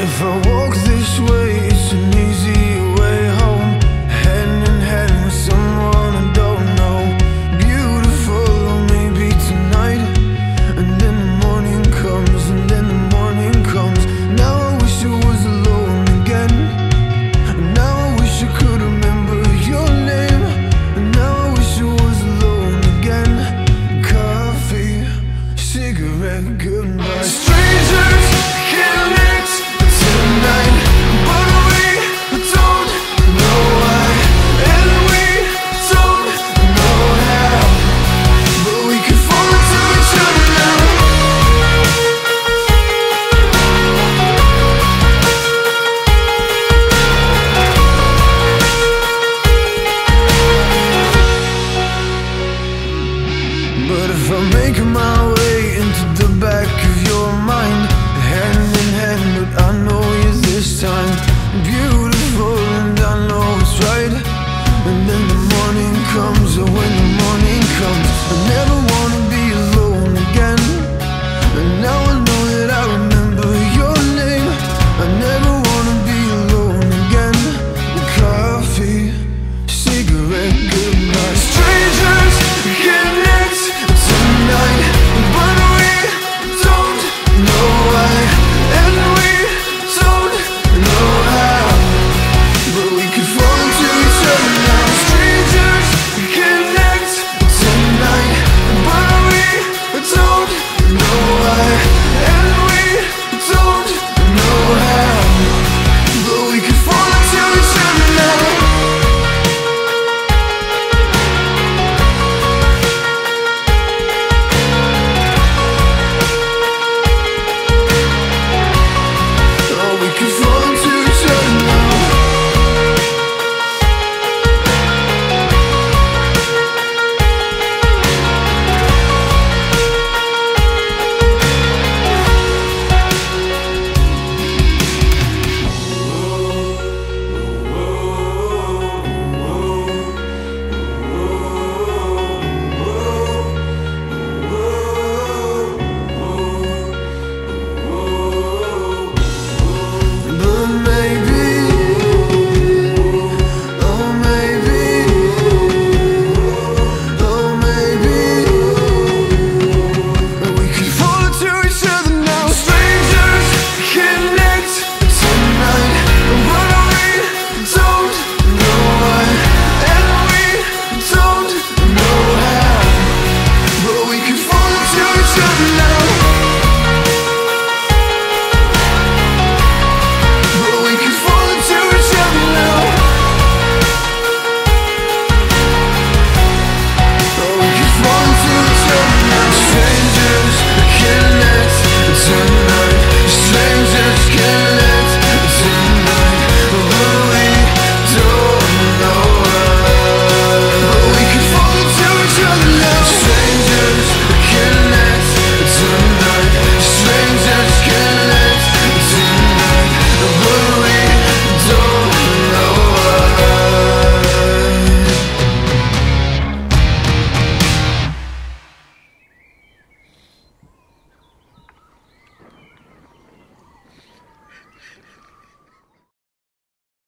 If I walk this way, it's an easy way home. Hand in hand with someone I don't know. Beautiful, or maybe tonight. And then the morning comes, and then the morning comes. Now I wish I was alone again. And now I wish I could remember your name. And now I wish I was alone again. Coffee, cigarette, goodbye. Strangers can't make my way into the back of your mind. Hand in hand, but I know you this time. Beautiful, and I know it's right. And then the morning comes, or when the morning comes, I never